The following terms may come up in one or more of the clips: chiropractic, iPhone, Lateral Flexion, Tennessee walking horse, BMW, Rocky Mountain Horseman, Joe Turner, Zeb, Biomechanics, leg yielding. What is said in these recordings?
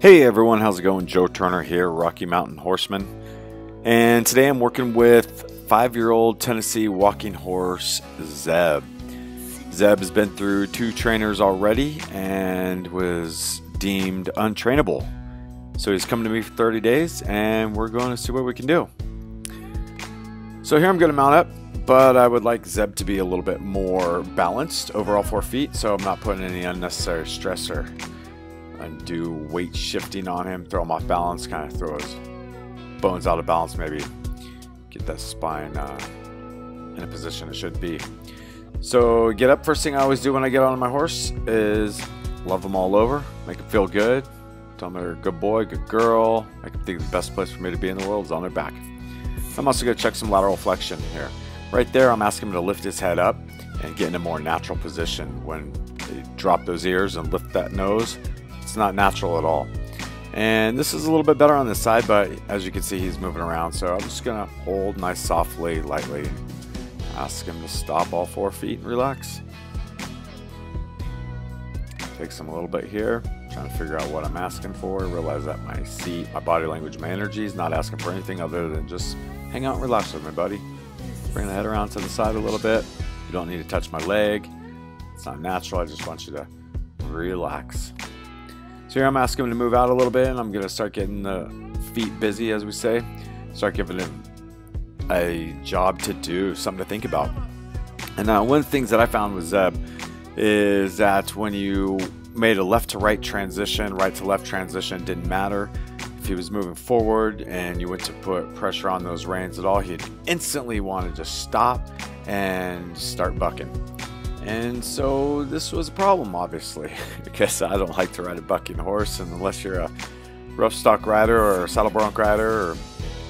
Hey everyone, how's it going? Joe Turner here, Rocky Mountain Horseman. And today I'm working with 5-year-old Tennessee walking horse, Zeb. Zeb has been through 2 trainers already and was deemed untrainable. So he's coming to me for 30 days and we're going to see what we can do. So here I'm going to mount up, but I would like Zeb to be a little bit more balanced over all 4 feet, so I'm not putting any unnecessary stress or do weight shifting on him, throw him off balance, kind of throw his bones out of balance, maybe get that spine in a position it should be. So get up. First thing I always do when I get on my horse is love them all over, make them feel good, tell them they're a good boy, good girl, make them think the best place for me to be in the world is on their back. I'm also going to check some lateral flexion here. Right there, I'm asking him to lift his head up and get in a more natural position. When they drop those ears and lift that nose, it's not natural at all. And this is a little bit better on this side, but as you can see, he's moving around. So I'm just gonna hold nice, softly, lightly, ask him to stop all 4 feet and relax. Takes him a little bit here, trying to figure out what I'm asking for. Realize that my seat, my body language, my energy is not asking for anything other than just hang out and relax with me, buddy. Bring the head around to the side a little bit. You don't need to touch my leg. It's not natural. I just want you to relax. So here I'm asking him to move out a little bit, and I'm going to start getting the feet busy, as we say. Start giving him a job to do, something to think about. And one of the things that I found with Zeb is that when you made a left to right transition, right to left transition, didn't matter. If he was moving forward and you went to put pressure on those reins at all, he'd instantly want to just stop and start bucking. And so this was a problem, obviously, because I don't like to ride a bucking horse, and unless you're a rough stock rider or a saddle bronc rider or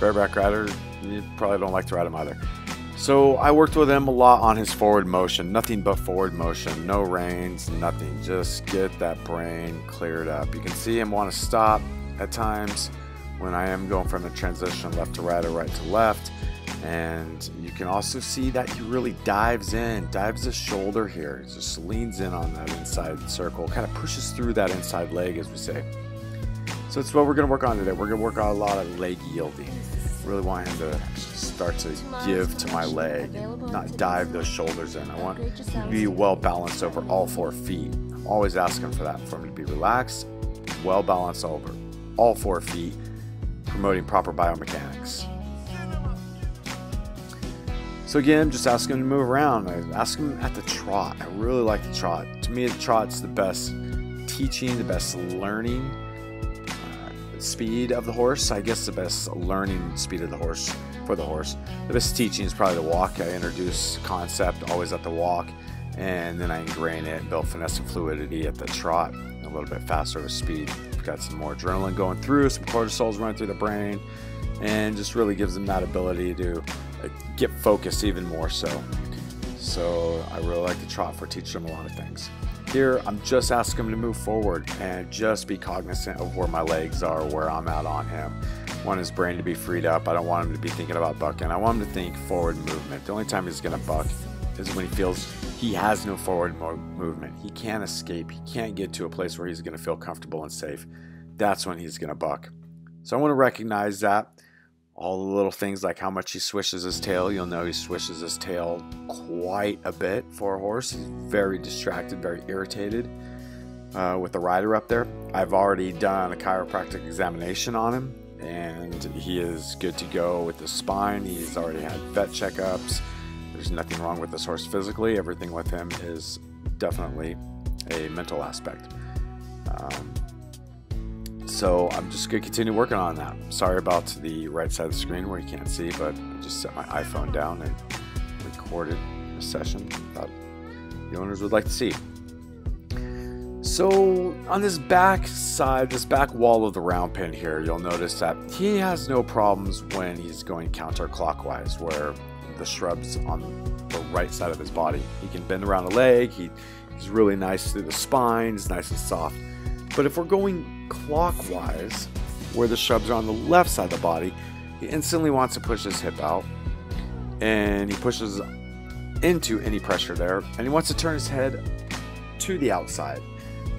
bareback rider, you probably don't like to ride him either. So I worked with him a lot on his forward motion, nothing but forward motion, no reins, nothing, just get that brain cleared up. You can see him want to stop at times when I am going from the transition left to right or right to left. And you can also see that he really dives in, dives his shoulder here. He just leans in on that inside circle, kind of pushes through that inside leg, as we say. So it's what we're going to work on today. We're going to work on a lot of leg yielding. Really want him to start to give to my leg, not dive those shoulders in. I want to be well balanced over all 4 feet. I'm always asking for that, for him to be relaxed, well balanced over all 4 feet, promoting proper biomechanics. So again, just ask him to move around. I ask him at the trot. I really like the trot. To me, the trot's the best teaching, the best learning speed of the horse. I guess the best learning speed of the horse for the horse. The best teaching is probably the walk. I introduce concept always at the walk, and then I ingrain it, build finesse and fluidity at the trot. A little bit faster with speed. We've got some more adrenaline going through, some cortisol's running through the brain, and just really gives them that ability to get focused even more so. So I really like the trot for teaching them a lot of things. Here I'm just asking him to move forward and just be cognizant of where my legs are, where I'm at on him. I want his brain to be freed up. I don't want him to be thinking about bucking. I want him to think forward movement. The only time he's going to buck is when he feels he has no forward movement. He can't escape. He can't get to a place where he's going to feel comfortable and safe. That's when he's going to buck. So I want to recognize that. All the little things like how much he swishes his tail. You'll know he swishes his tail quite a bit for a horse. He's very distracted, very irritated with the rider up there. I've already done a chiropractic examination on him, and he is good to go with his spine. He's already had vet checkups. There's nothing wrong with this horse physically. Everything with him is definitely a mental aspect. So I'm just going to continue working on that. Sorry about the right side of the screen where you can't see, but I just set my iPhone down and recorded a session that the owners would like to see. So on this back side, this back wall of the round pen here, you'll notice that he has no problems when he's going counterclockwise, where the shrubs on the right side of his body. He can bend around a leg. He's really nice through the spine. He's nice and soft. But if we're going clockwise, where the shrubs are on the left side of the body, he instantly wants to push his hip out, and he pushes into any pressure there, and he wants to turn his head to the outside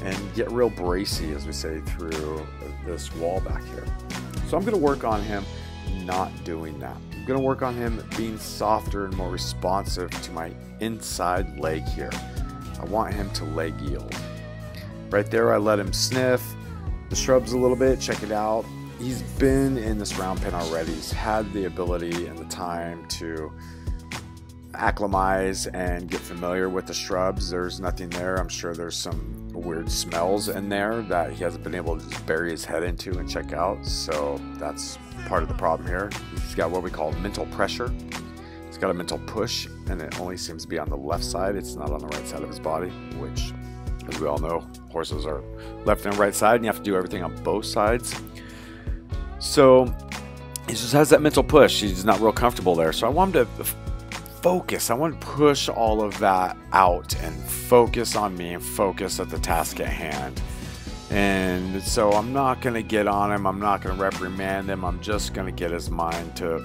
and get real bracy, as we say, through this wall back here. So I'm going to work on him not doing that. I'm going to work on him being softer and more responsive to my inside leg here. I want him to leg yield. Right there, I let him sniff the shrubs a little bit, check it out. He's been in this round pen already. He's had the ability and the time to acclimatize and get familiar with the shrubs. There's nothing there. I'm sure there's some weird smells in there that he hasn't been able to just bury his head into and check out. So that's part of the problem here. He's got what we call mental pressure. He's got a mental push, and it only seems to be on the left side. It's not on the right side of his body, which, as we all know, horses are left and right side, and you have to do everything on both sides. So he just has that mental push. He's not real comfortable there. So I want him to focus. I want to push all of that out and focus on me and focus at the task at hand. And so I'm not going to get on him. I'm not going to reprimand him. I'm just going to get his mind to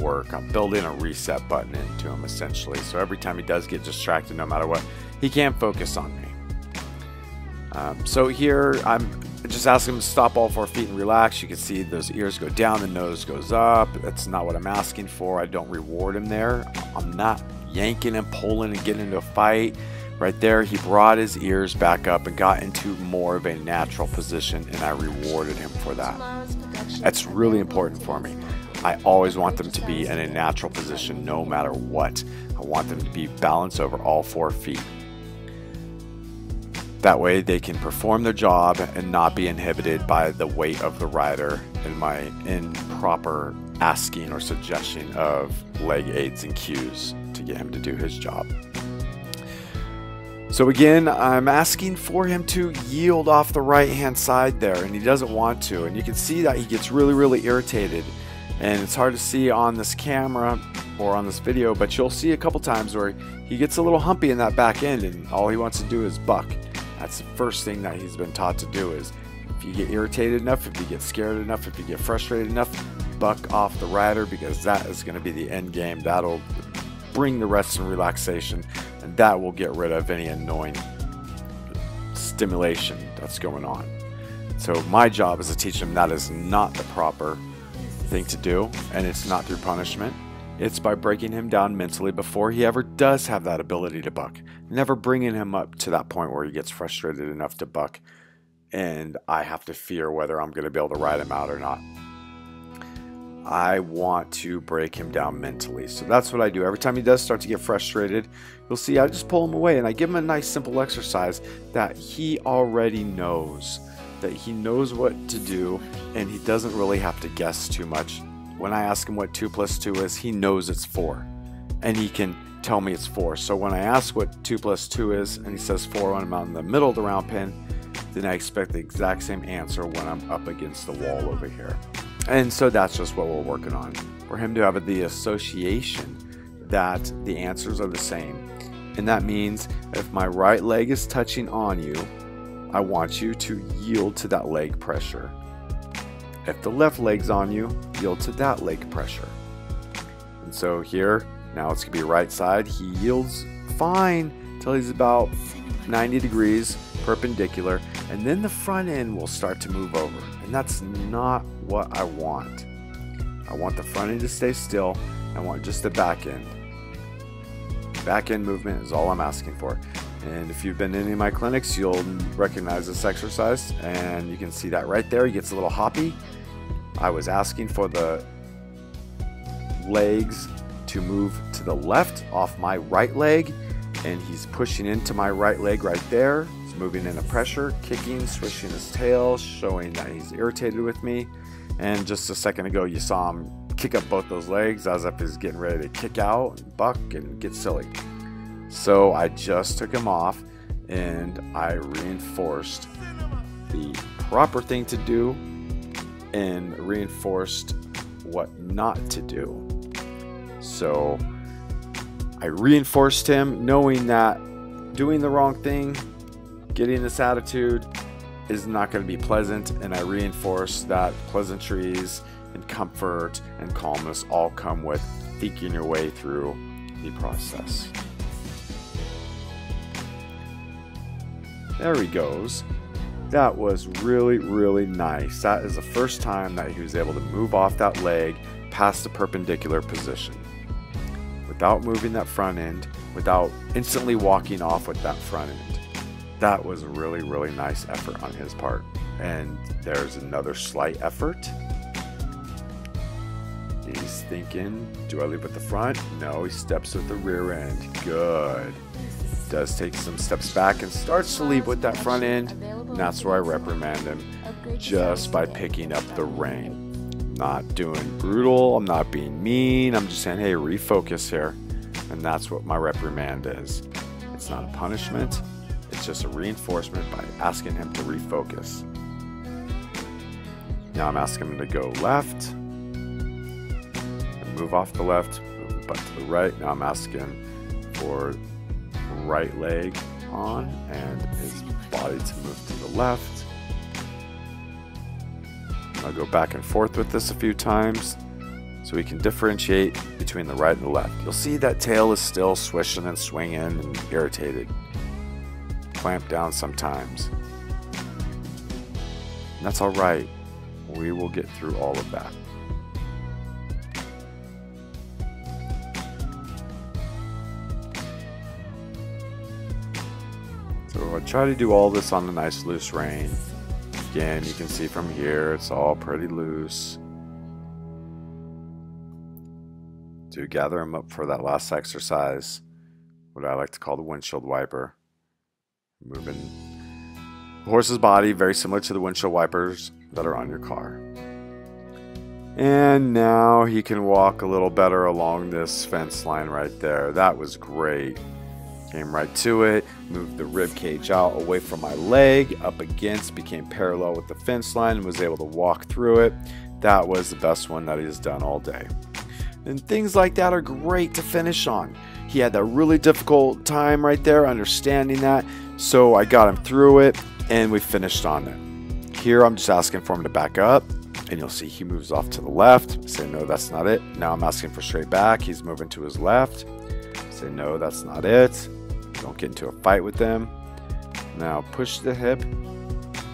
work. I'm building a reset button into him, essentially. So every time he does get distracted, no matter what, he can't focus on me. So here I'm just asking him to stop all 4 feet and relax. You can see those ears go down, the nose goes up. That's not what I'm asking for. I don't reward him there. I'm not yanking and pulling and getting into a fight. Right there, he brought his ears back up and got into more of a natural position, and I rewarded him for that. That's really important for me. I always want them to be in a natural position no matter what. I want them to be balanced over all 4 feet. That way they can perform their job and not be inhibited by the weight of the rider and my improper asking or suggestion of leg aids and cues to get him to do his job. So again, I'm asking for him to yield off the right hand side there, and he doesn't want to. And you can see that he gets really, really irritated. And it's hard to see on this camera or on this video, but you'll see a couple times where he gets a little humpy in that back end and all he wants to do is buck. That's the first thing that he's been taught to do is, if you get irritated enough, if you get scared enough, if you get frustrated enough, buck off the rider, because that is going to be the end game. That'll bring the rest and relaxation, and that will get rid of any annoying stimulation that's going on. So my job is to teach him that is not the proper thing to do, and it's not through punishment. It's by breaking him down mentally before he ever does have that ability to buck. Never bringing him up to that point where he gets frustrated enough to buck and I have to fear whether I'm going to be able to ride him out or not. I want to break him down mentally. So that's what I do. Every time he does start to get frustrated, you'll see I just pull him away and I give him a nice simple exercise that he already knows. That he knows what to do and he doesn't really have to guess too much. When I ask him what 2 plus 2 is, he knows it's 4, and he can tell me it's 4. So when I ask what 2 plus 2 is, and he says 4 when I'm out in the middle of the round pen, then I expect the exact same answer when I'm up against the wall over here. And so that's just what we're working on. For him to have the association that the answers are the same. And that means if my right leg is touching on you, I want you to yield to that leg pressure. If the left leg's on you, yield to that leg pressure. And so here, now it's going to be right side. He yields fine until he's about 90 degrees perpendicular. And then the front end will start to move over. And that's not what I want. I want the front end to stay still. I want just the back end. Back end movement is all I'm asking for. And if you've been in any of my clinics, you'll recognize this exercise, and you can see that right there. He gets a little hoppy. I was asking for the legs to move to the left off my right leg, and he's pushing into my right leg right there. He's moving into pressure, kicking, swishing his tail, showing that he's irritated with me. And just a second ago, you saw him kick up both those legs as if he's getting ready to kick out and buck and get silly. So I just took him off and I reinforced the proper thing to do and reinforced what not to do. So I reinforced him knowing that doing the wrong thing, getting this attitude is not going to be pleasant, and I reinforced that pleasantries and comfort and calmness all come with thinking your way through the process. There he goes. That was really, really nice. That is the first time that he was able to move off that leg past the perpendicular position without moving that front end, without instantly walking off with that front end. That was a really, really nice effort on his part. And there's another slight effort. He's thinking, do I leave with the front? No, he steps with the rear end. Good. Does take some steps back and starts to leave with that front end. And that's where I reprimand him, just by picking up the rein. Not doing brutal. I'm not being mean. I'm just saying, hey, refocus here. And that's what my reprimand is. It's not a punishment. It's just a reinforcement by asking him to refocus. Now I'm asking him to go left. Move off the left, move the butt to the right. Now I'm asking for right leg on and his body to move to the left. I'll go back and forth with this a few times so we can differentiate between the right and the left. You'll see that tail is still swishing and swinging and irritated. Clamp down sometimes. And that's all right. We will get through all of that. So I try to do all this on a nice loose rein. Again, you can see from here, it's all pretty loose. To gather him up for that last exercise, what I like to call the windshield wiper. Moving the horse's body, very similar to the windshield wipers that are on your car. And now he can walk a little better along this fence line right there. That was great. Came right to it, moved the rib cage out away from my leg, up against, became parallel with the fence line, and was able to walk through it. That was the best one that he's done all day. And things like that are great to finish on. He had that really difficult time right there, understanding that. So I got him through it, and we finished on it. Here, I'm just asking for him to back up, and you'll see he moves off to the left. Say, no, that's not it. Now I'm asking for straight back. He's moving to his left. Say, no, that's not it. Don't get into a fight with them. Now push the hip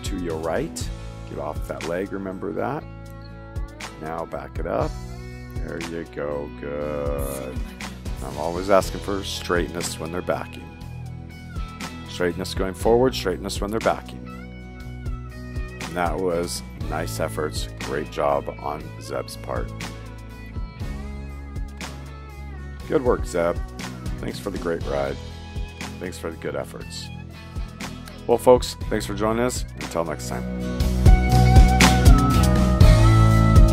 to your right. Get off that leg, remember that. Now back it up. There you go, good. I'm always asking for straightness when they're backing. Straightness going forward, straightness when they're backing. And that was nice efforts. Great job on Zeb's part. Good work, Zeb. Thanks for the great ride. Thanks for the good efforts. Well, folks, thanks for joining us. Until next time.